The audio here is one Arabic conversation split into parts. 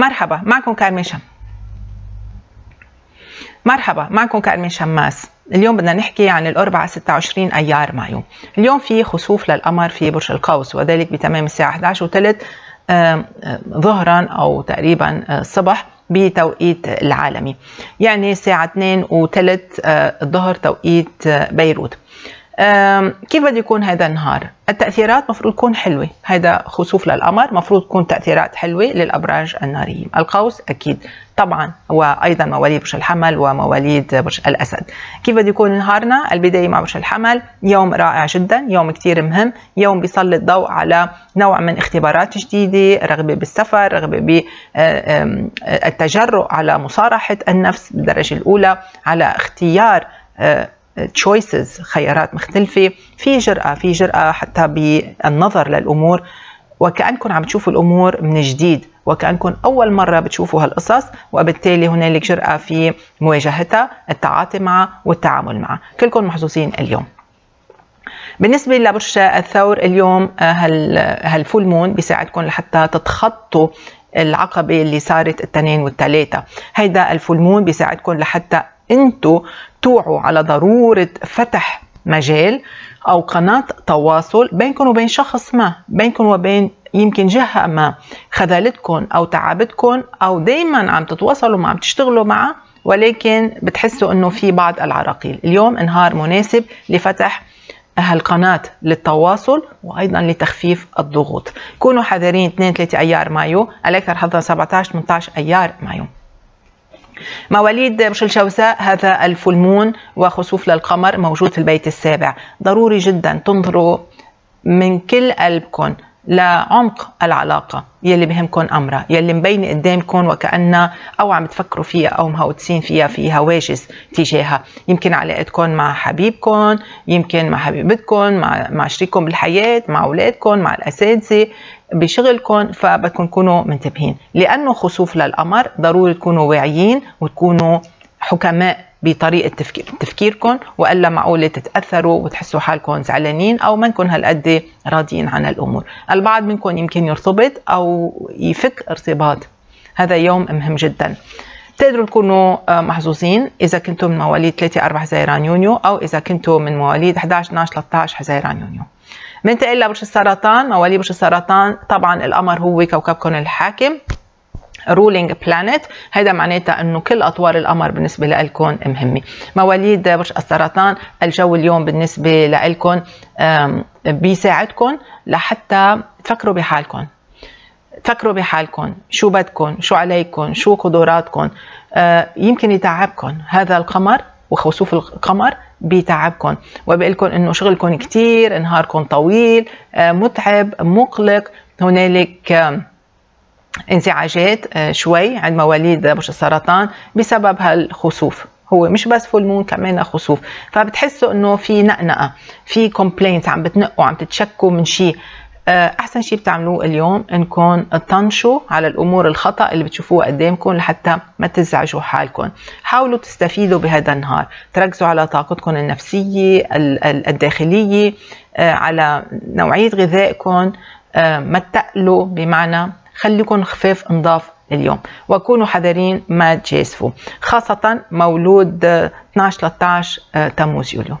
مرحبا، معكم كارمن شماس. اليوم بدنا نحكي عن الأربعاء 26 أيار مايو. اليوم في خسوف للقمر في برج القوس، وذلك بتمام الساعة 11:03 ظهرا أو تقريبا الصبح بتوقيت العالمي، يعني الساعة 2:03 الظهر توقيت بيروت. كيف بده يكون هذا النهار؟ التأثيرات مفروض تكون حلوة، هذا خسوف للقمر مفروض تكون تأثيرات حلوة للأبراج النارية، القوس أكيد طبعا، وأيضا مواليد برج الحمل ومواليد برج الأسد. كيف بده يكون نهارنا؟ البداية مع برج الحمل، يوم رائع جدا، يوم كتير مهم، يوم بيسلط ضوء على نوع من اختبارات جديدة، رغبة بالسفر، رغبة بالتجرؤ على مصارحة النفس بالدرجة الأولى، على اختيار تشويسز، خيارات مختلفة، في جرأة، حتى بالنظر للأمور، وكأنكم عم تشوفوا الأمور من جديد، وكأنكم أول مرة بتشوفوا هالقصص، وبالتالي هنالك جرأة في مواجهتها، التعاطي معها والتعامل معها. كلكم محظوظين اليوم. بالنسبة لبرج الثور، اليوم هالفول مون بيساعدكم لحتى تتخطوا العقبة اللي صارت الاثنين والثلاثة. هيدا الفول مون بيساعدكم لحتى انتوا توعوا على ضرورة فتح مجال أو قناة تواصل بينكم وبين شخص ما، بينكم وبين يمكن جهة ما خذلتكم أو تعبتكم، أو دايما عم تتواصلوا ما عم تشتغلوا معه، ولكن بتحسوا أنه في بعض العراقيل. اليوم نهار مناسب لفتح هالقناة للتواصل وأيضا لتخفيف الضغوط. كونوا حذرين 2-3 أيار مايو، الأكثر حظا 17-18 أيار مايو. مواليد برج الجوزاء، هذا الفولمون وخسوف للقمر موجود في البيت السابع، ضروري جدا تنظروا من كل قلبكم لعمق العلاقة يلي بهمكم أمرها، يلي مبينة قدامكم وكأنها أو عم تفكروا فيها أو مهوتسين فيها، في هواجس تجاهها. يمكن علاقتكم مع حبيبكم، يمكن مع حبيبتكم، مع شريككم بالحياة، مع أولادكم، مع الأساتذة بشغلكم، فبدكم تكونوا منتبهين، لأنه خسوف للقمر ضروري تكونوا واعيين وتكونوا حكماء بطريقة تفكيركم، وإلا معقولة تتأثروا وتحسوا حالكم زعلانين أو منكم هالقد راضيين عن الأمور. البعض منكم يمكن يرتبط أو يفك ارتباط، هذا يوم مهم جدا. تقدروا تكونوا محظوظين إذا كنتوا من مواليد 3-4 حزيران يونيو، أو إذا كنتوا من مواليد 11-12-13 حزيران يونيو. منتقل لبرج السرطان، مواليد برج السرطان طبعا القمر هو كوكبكم الحاكم، رولينج بلانيت، هذا معناتها انه كل اطوار القمر بالنسبه لكم مهمه. مواليد برج السرطان، الجو اليوم بالنسبه لكم بيساعدكم لحتى تفكروا بحالكم، شو بدكم، شو عليكم، شو قدراتكم. يمكن يتعبكم هذا القمر وخسوف القمر بتعبكم، وبقلكم انه شغلكم كتير، نهاركم طويل، متعب، مقلق، هنالك انزعاجات شوي عند مواليد برج السرطان بسبب هالخسوف. هو مش بس فول مون، كمان خسوف، فبتحسوا انه في نقنقه، في كومبلينت، عم بتنقوا، عم تتشكوا من شيء. احسن شيء بتعملوه اليوم انكم تطنشوا على الامور الخطا اللي بتشوفوها قدامكم لحتى ما تزعجوا حالكم. حاولوا تستفيدوا بهذا النهار، تركزوا على طاقتكم النفسيه الداخليه، على نوعيه غذائكم، ما تقلوا، بمعنى خليكم خفاف انضاف اليوم، وكونوا حذرين ما تجازفوا، خاصة مولود 12-13 تموز يوليو.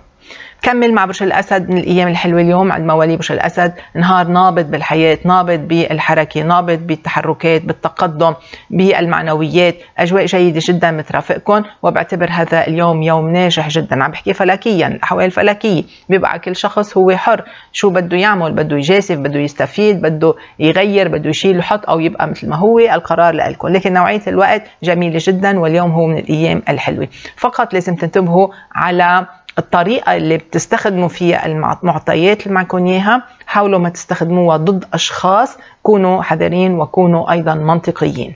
كمل مع برج الأسد، من الأيام الحلوة اليوم عند مواليد برج الأسد، نهار نابض بالحياة، نابض بالحركة، نابض بالتحركات، بالتقدم، بالمعنويات، أجواء جيدة جدا مترافقكم، وبعتبر هذا اليوم يوم ناجح جدا. عم بحكي فلكيا، الأحوال الفلكية، بيبقى كل شخص هو حر شو بده يعمل، بده يجاسف، بده يستفيد، بده يغير، بده يشيل ويحط، أو يبقى مثل ما هو، القرار لألكم، لكن نوعية الوقت جميلة جدا، واليوم هو من الأيام الحلوة. فقط لازم تنتبهوا على الطريقة اللي بتستخدموا فيها المعطيات اللي معكم اياها، حاولوا ما تستخدموها ضد أشخاص، كونوا حذرين وكونوا أيضا منطقيين.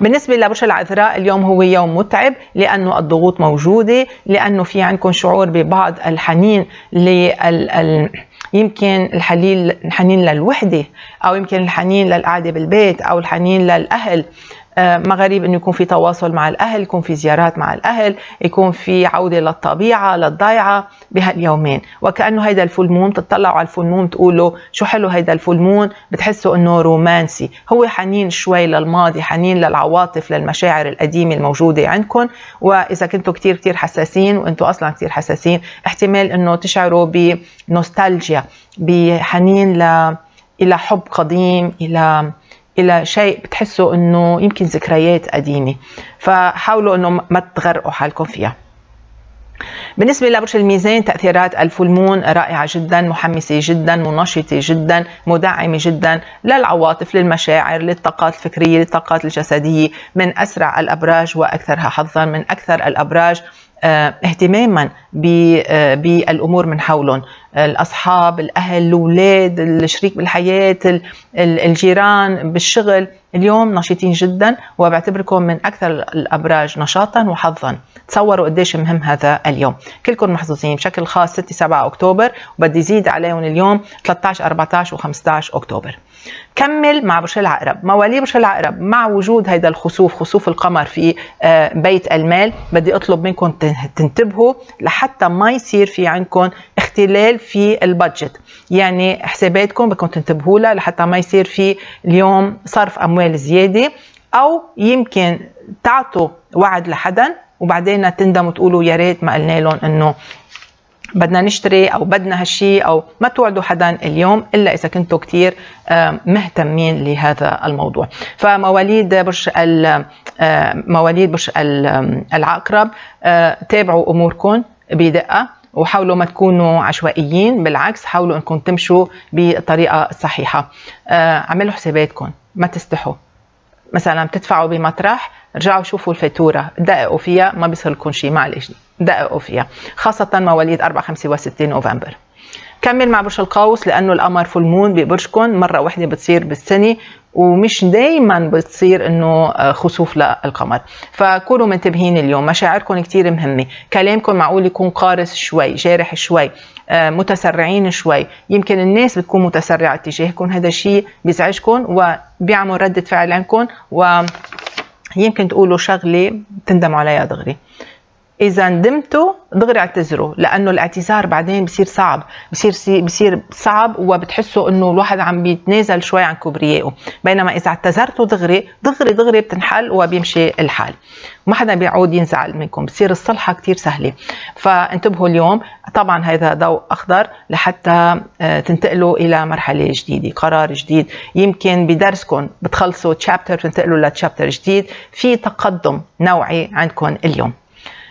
بالنسبة لبرج العذراء، اليوم هو يوم متعب لأنه الضغوط موجودة، لأنه في عندكم شعور ببعض الحنين يمكن الحنين للوحدة، أو يمكن الحنين للقعدة بالبيت، أو الحنين للأهل، مغاريب انه يكون في تواصل مع الاهل، يكون في زيارات مع الاهل، يكون في عوده للطبيعه للضيعه بهاليومين. وكانه هيدا الفول مون، بتطلعوا على الفول مون تقولوا شو حلو هيدا الفول مون، بتحسوا انه رومانسي، هو حنين شوي للماضي، حنين للعواطف للمشاعر القديمه الموجوده عندكم. واذا كنتوا كثير كثير حساسين، وانتم اصلا كثير حساسين، احتمال انه تشعروا بنوستالجيا، بحنين الى حب قديم، الى شيء بتحسوا انه يمكن ذكريات قديمه، فحاولوا انه ما تغرقوا حالكم فيها. بالنسبه لبرج الميزان، تاثيرات الفول مون رائعه جدا، محمسه جدا، منشطه جدا، مدعمه جدا للعواطف، للمشاعر، للطاقات الفكريه، للطاقات الجسديه، من اسرع الابراج واكثرها حظا، من اكثر الابراج اهتماما بالامور من حولهم، الاصحاب، الاهل، الاولاد، الشريك بالحياه، الجيران، بالشغل. اليوم نشيطين جدا، وبعتبركم من اكثر الابراج نشاطا وحظا. تصوروا قديش مهم هذا اليوم، كلكم محظوظين بشكل خاص 6 7 اكتوبر، وبدي زيد عليهم اليوم 13 14 و15 اكتوبر. كمل مع برج العقرب، مواليد برج العقرب مع وجود هذا الخسوف، خسوف القمر في بيت المال، بدي اطلب منكم تنتبهوا لحتى ما يصير في عندكم اختلال في البادجت، يعني حساباتكم بدكم تنتبهوا لها لحتى ما يصير في اليوم صرف اموال زياده، او يمكن تعطوا وعد لحدا وبعدين تندموا تقولوا يا ريت ما قلنا لهم انه بدنا نشتري او بدنا هالشيء، او ما توعدوا حدا اليوم الا اذا كنتوا كثير مهتمين لهذا الموضوع. فمواليد برج العقرب تابعوا اموركم بدقه، وحاولوا ما تكونوا عشوائيين، بالعكس حاولوا انكم تمشوا بالطريقه الصحيحه. اعملوا حساباتكم، ما تستحوا، مثلا بتدفعوا بمطرح، رجعوا شوفوا الفاتوره، دققوا فيها، ما بيصير لكم شيء، معلش دققوا فيها، خاصه مواليد 4 65 نوفمبر. كمل مع برج القوس، لانه القمر فول مون ببرجكم مره واحده بتصير بالسنه، ومش دايما بتصير انه خسوف للقمر، فكونوا منتبهين اليوم، مشاعركم كتير مهمه، كلامكم معقول يكون قارس شوي، جارح شوي، متسرعين شوي، يمكن الناس بتكون متسرعه تجاهكم، هذا الشيء بيزعجكم وبيعمل رده فعل عندكم، ويمكن تقولوا شغله تندموا عليها دغري. إذا ندمتوا دغري اعتذروا، لأنه الاعتذار بعدين بصير صعب، بصير صعب، وبتحسوا إنه الواحد عم بيتنازل شوي عن كبريائه، بينما إذا اعتذرتوا دغري دغري دغري بتنحل وبيمشي الحال، وما حدا بيعود ينزعل منكم، بصير الصلحة كتير سهلة، فانتبهوا اليوم. طبعا هذا ضوء أخضر لحتى تنتقلوا إلى مرحلة جديدة، قرار جديد، يمكن بدرسكم بتخلصوا تشابتر بتنتقلوا لتشابتر جديد، في تقدم نوعي عندكم اليوم.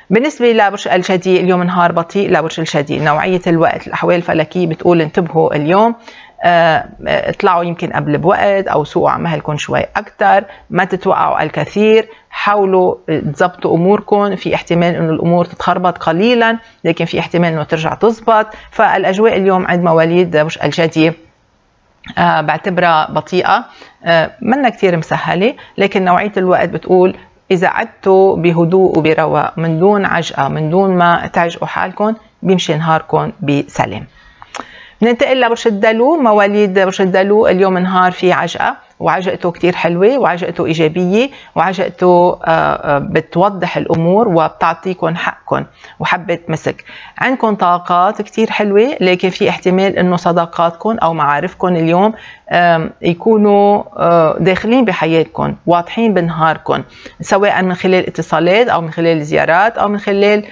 بالنسبة لبرج الجدي، اليوم نهار بطيء لبرج الجدي، نوعية الوقت، الأحوال الفلكية بتقول انتبهوا اليوم، اطلعوا يمكن قبل بوقت، أو سوقوا على مهلكم شوي أكثر، ما تتوقعوا على الكثير، حاولوا تضبطوا أموركم، في احتمال إنه الأمور تتخربط قليلا، لكن في احتمال إنه ترجع تزبط، فالأجواء اليوم عند مواليد برج الجدي بعتبرها بطيئة، منا كثير مسهلة، لكن نوعية الوقت بتقول إذا قعدتوا بهدوء وبرواق من دون عجقة، من دون ما تعجقوا حالكم، بيمشي نهاركم بسلام. ننتقل لبرج الدلو، مواليد برج الدلو اليوم نهار في عجقة، وعجقته كتير حلوة، وعجقته إيجابية، وعجقته بتوضح الأمور وبتعطيكم حقكم وحبة مسك، عندكم طاقات كتير حلوة، لكن في احتمال إنه صداقاتكم أو معارفكم اليوم يكونوا داخلين بحياتكم، واضحين بنهاركم، سواء من خلال اتصالات أو من خلال زيارات أو من خلال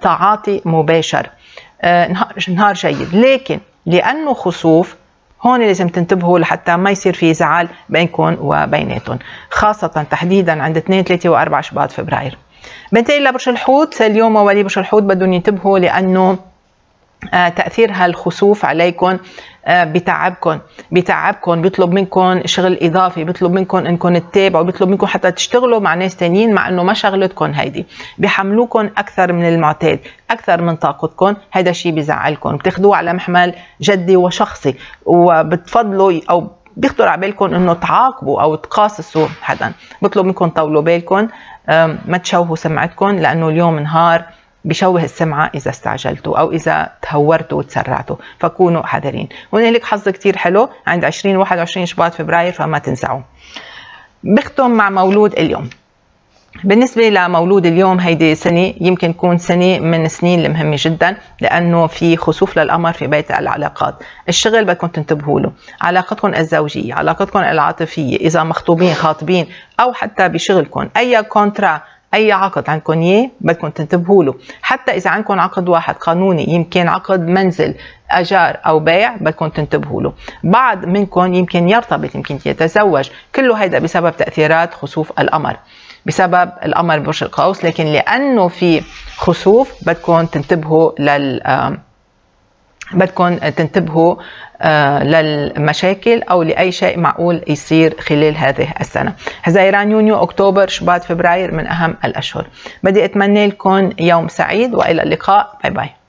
تعاطي مباشر. نهار جيد، لكن لأنه خسوف هون لازم تنتبهوا لحتى ما يصير في زعل بينكم وبيناتهم، خاصة تحديدا عند 2 3 و4 شباط فبراير. بنتقل لبرج الحوت، اليوم مواليد برج الحوت بدهم ينتبهوا لأنه تأثير هالخسوف عليكم بتعبكم، بيطلب منكم شغل اضافي، بيطلب منكم انكم تتابعوا، بيطلب منكم حتى تشتغلوا مع ناس ثانيين، مع انه ما شغلتكم هيدي، بحملوكم اكثر من المعتاد، اكثر من طاقتكم، هذا الشيء بزعلكم، بتاخذوه على محمل جدي وشخصي، وبتفضلوا او بيخطر على بالكم انه تعاقبوا او تقاصصوا حدا، بطلب منكم طولوا بالكم، ما تشوهوا سمعتكم، لانه اليوم نهار بشوه السمعه اذا استعجلتوا او اذا تهورتوا وتسرعتوا، فكونوا حذرين. وهنالك حظ كتير حلو عند 20 21 شباط فبراير، فما تنسعوا. بختم مع مولود اليوم. بالنسبة لمولود اليوم هيدي سنة يمكن تكون سنة من السنين المهمة جدا، لأنه في خسوف للقمر في بيت العلاقات. الشغل بدكم تنتبهوا له، علاقتكم الزوجية، علاقتكم العاطفية، إذا مخطوبين خاطبين أو حتى بشغلكم، أي كونترا، أي عقد عندكم إياه بدكم تنتبهوا له. حتى إذا عندكم عقد واحد قانوني، يمكن عقد منزل، أجار أو بيع، بدكم تنتبهوا له. بعض منكم يمكن يرتبط، يمكن يتزوج، كله هيدا بسبب تأثيرات خسوف القمر، بسبب القمر برج القوس، لكن لأنه في خسوف بدكم تنتبهوا للمشاكل أو لأي شيء معقول يصير خلال هذه السنة. حزيران، يونيو، أكتوبر، شباط، فبراير من أهم الأشهر. بدي أتمنى لكم يوم سعيد، وإلى اللقاء. باي باي.